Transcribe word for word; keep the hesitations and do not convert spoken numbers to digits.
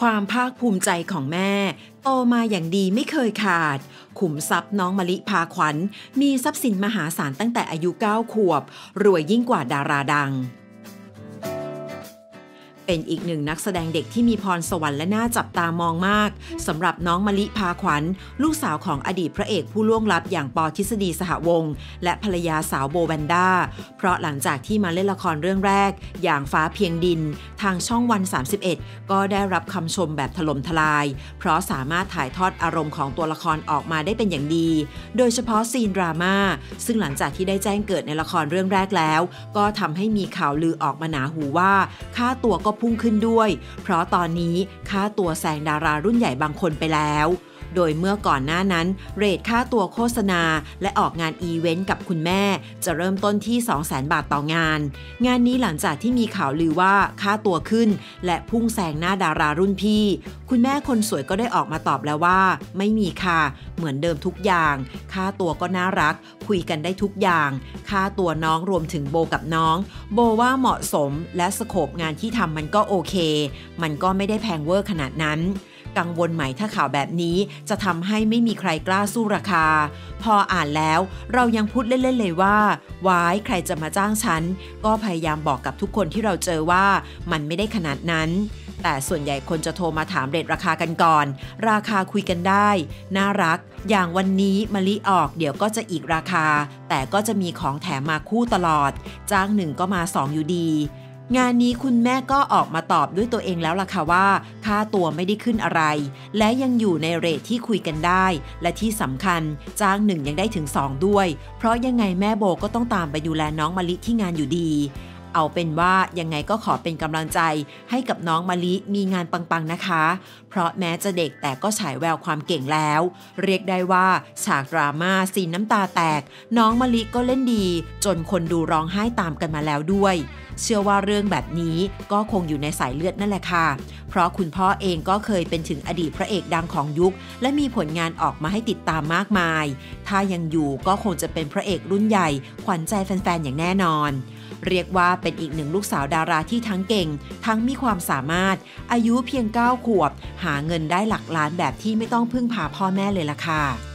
ความภาคภูมิใจของแม่โตมาอย่างดีไม่เคยขาดขุมทรัพย์น้องมะลิพาขวัญมีทรัพย์สินมหาศาลตั้งแต่อายุเก้าขวบรวยยิ่งกว่าดาราดังเป็นอีกหนึ่งนักแสดงเด็กที่มีพรสวรรค์และน่าจับตามองมากสำหรับน้องมะลิพาขวัญลูกสาวของอดีตพระเอกผู้ล่วงลับอย่างป.ทฤษฎีสหวงศ์และภรรยาสาวโบแวนด้าเพราะหลังจากที่มาเล่นละครเรื่องแรกอย่างฟ้าเพียงดินทางช่องวันสามสิบเอ็ดก็ได้รับคำชมแบบถล่มทลายเพราะสามารถถ่ายทอดอารมณ์ของตัวละครออกมาได้เป็นอย่างดีโดยเฉพาะซีนดราม่าซึ่งหลังจากที่ได้แจ้งเกิดในละครเรื่องแรกแล้วก็ทำให้มีข่าวลือออกมาหนาหูว่าค่าตัวก็พุ่งขึ้นด้วยเพราะตอนนี้ค่าตัวแซงดารารุ่นใหญ่บางคนไปแล้วโดยเมื่อก่อนหน้านั้นเรทค่าตัวโฆษณาและออกงานอีเวนต์กับคุณแม่จะเริ่มต้นที่ สองแสน บาทต่องานงานนี้หลังจากที่มีข่าวลือว่าค่าตัวขึ้นและพุ่งแซงหน้าดารารุ่นพี่คุณแม่คนสวยก็ได้ออกมาตอบแล้วว่าไม่มีค่ะเหมือนเดิมทุกอย่างค่าตัวก็น่ารักคุยกันได้ทุกอย่างค่าตัวน้องรวมถึงโบกับน้องโบว่าเหมาะสมและสโคปงานที่ทำมันก็โอเคมันก็ไม่ได้แพงเวอร์ขนาดนั้นกังวลไหมถ้าข่าวแบบนี้จะทำให้ไม่มีใครกล้าสู้ราคาพออ่านแล้วเรายังพูดเล่นๆเลยว่าวายใครจะมาจ้างฉันก็พยายามบอกกับทุกคนที่เราเจอว่ามันไม่ได้ขนาดนั้นแต่ส่วนใหญ่คนจะโทรมาถามเรทราคากันก่อนราคาคุยกันได้น่ารักอย่างวันนี้มะลิออกเดี๋ยวก็จะอีกราคาแต่ก็จะมีของแถมมาคู่ตลอดจ้างหนึ่งก็มาสองอยู่ดีงานนี้คุณแม่ก็ออกมาตอบด้วยตัวเองแล้วล่ะค่ะว่าค่าตัวไม่ได้ขึ้นอะไรและยังอยู่ในเรทที่คุยกันได้และที่สำคัญจ้างหนึ่งยังได้ถึงสองด้วยเพราะยังไงแม่โบก็ต้องตามไปดูแลน้องมะลิที่งานอยู่ดีเอาเป็นว่ายังไงก็ขอเป็นกำลังใจให้กับน้องมะลิมีงานปังๆนะคะเพราะแม้จะเด็กแต่ก็ฉายแววความเก่งแล้วเรียกได้ว่าฉากดราม่าซีนน้ำตาแตกน้องมะลิก็เล่นดีจนคนดูร้องไห้ตามกันมาแล้วด้วยเชื่อว่าเรื่องแบบนี้ก็คงอยู่ในสายเลือดนั่นแหละค่ะเพราะคุณพ่อเองก็เคยเป็นถึงอดีตพระเอกดังของยุคและมีผลงานออกมาให้ติดตามมากมายถ้ายังอยู่ก็คงจะเป็นพระเอกรุ่นใหญ่ขวัญใจแฟนๆอย่างแน่นอนเรียกว่าเป็นอีกหนึ่งลูกสาวดาราที่ทั้งเก่งทั้งมีความสามารถอายุเพียงเก้าขวบหาเงินได้หลักล้านแบบที่ไม่ต้องพึ่งพาพ่อแม่เลยล่ะค่ะ